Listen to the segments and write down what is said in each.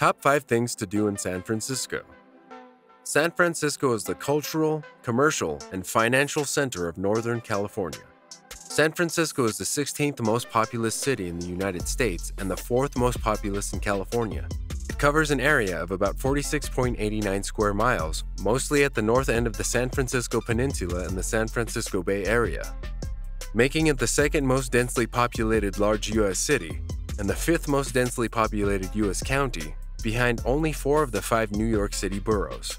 Top 5 Things to Do in San Francisco. San Francisco is the cultural, commercial, and financial center of Northern California. San Francisco is the 16th most populous city in the United States and the 4th most populous in California. It covers an area of about 46.89 square miles, mostly at the north end of the San Francisco Peninsula and the San Francisco Bay Area, making it the second most densely populated large U.S. city and the 5th most densely populated U.S. county, behind only 4 of the 5 New York City boroughs.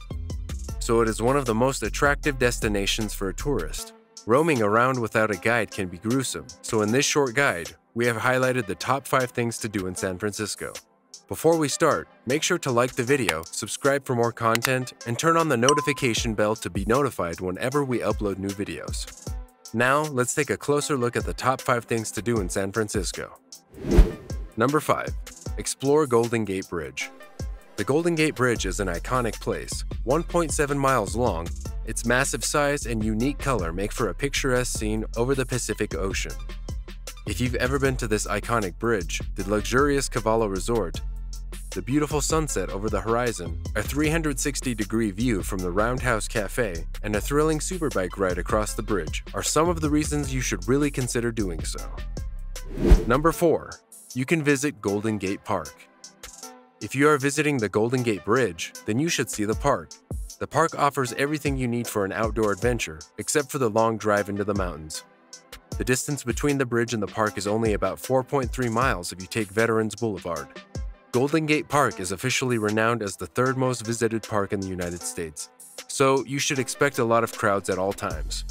So it is one of the most attractive destinations for a tourist. Roaming around without a guide can be gruesome, so in this short guide, we have highlighted the top 5 things to do in San Francisco. Before we start, make sure to like the video, subscribe for more content, and turn on the notification bell to be notified whenever we upload new videos. Now, let's take a closer look at the top 5 things to do in San Francisco. Number 5. Explore Golden Gate Bridge. The Golden Gate Bridge is an iconic place, 1.7 miles long. Its massive size and unique color make for a picturesque scene over the Pacific Ocean. If you've ever been to this iconic bridge, the luxurious Cavallo Resort, the beautiful sunset over the horizon, a 360-degree view from the Roundhouse Cafe, and a thrilling superbike ride across the bridge are some of the reasons you should really consider doing so. Number 4. You can visit Golden Gate Park. If you are visiting the Golden Gate Bridge, then you should see the park. The park offers everything you need for an outdoor adventure, except for the long drive into the mountains. The distance between the bridge and the park is only about 4.3 miles if you take Veterans Boulevard. Golden Gate Park is officially renowned as the 3rd most visited park in the United States, so you should expect a lot of crowds at all times.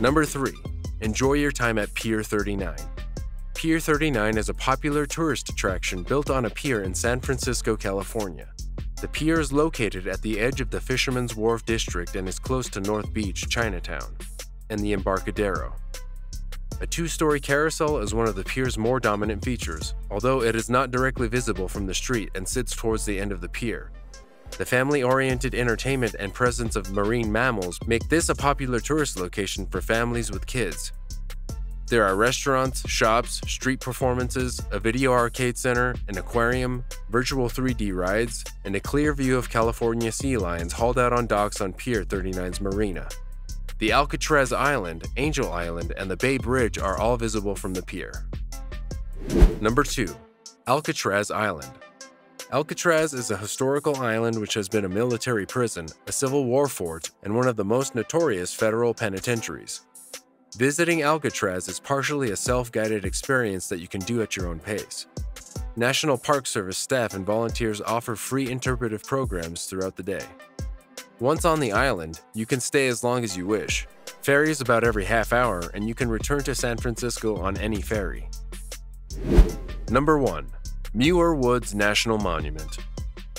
Number 3. Enjoy your time at Pier 39. Pier 39 is a popular tourist attraction built on a pier in San Francisco, California. The pier is located at the edge of the Fisherman's Wharf district and is close to North Beach, Chinatown, and the Embarcadero. A 2-story carousel is one of the pier's more dominant features, although it is not directly visible from the street and sits towards the end of the pier. The family-oriented entertainment and presence of marine mammals make this a popular tourist location for families with kids. There are restaurants, shops, street performances, a video arcade center, an aquarium, virtual 3D rides, and a clear view of California sea lions hauled out on docks on Pier 39's marina. The Alcatraz Island, Angel Island, and the Bay Bridge are all visible from the pier. Number 2. Alcatraz Island. Alcatraz is a historical island which has been a military prison, a Civil War fort, and one of the most notorious federal penitentiaries. Visiting Alcatraz is partially a self-guided experience that you can do at your own pace. National Park Service staff and volunteers offer free interpretive programs throughout the day. Once on the island, you can stay as long as you wish. Ferries about every half hour, and you can return to San Francisco on any ferry. Number 1. Muir Woods National Monument.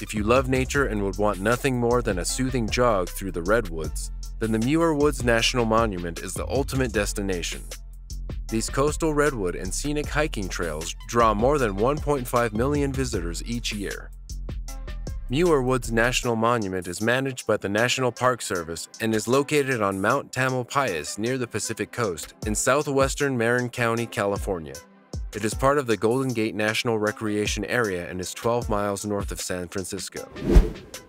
If you love nature and would want nothing more than a soothing jog through the redwoods, then the Muir Woods National Monument is the ultimate destination. These coastal redwood and scenic hiking trails draw more than 1.5 million visitors each year. Muir Woods National Monument is managed by the National Park Service and is located on Mount Tamalpais near the Pacific coast in southwestern Marin County, California. It is part of the Golden Gate National Recreation Area and is 12 miles north of San Francisco.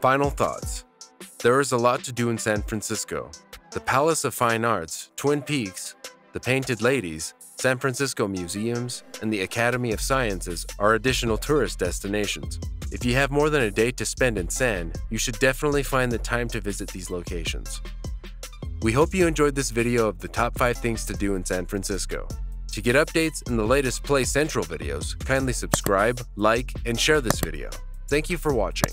Final thoughts. There is a lot to do in San Francisco. The Palace of Fine Arts, Twin Peaks, the Painted Ladies, San Francisco Museums, and the Academy of Sciences are additional tourist destinations. If you have more than a day to spend in San, you should definitely find the time to visit these locations. We hope you enjoyed this video of the top 5 things to do in San Francisco. To get updates and the latest Play Central videos, kindly subscribe, like, and share this video. Thank you for watching.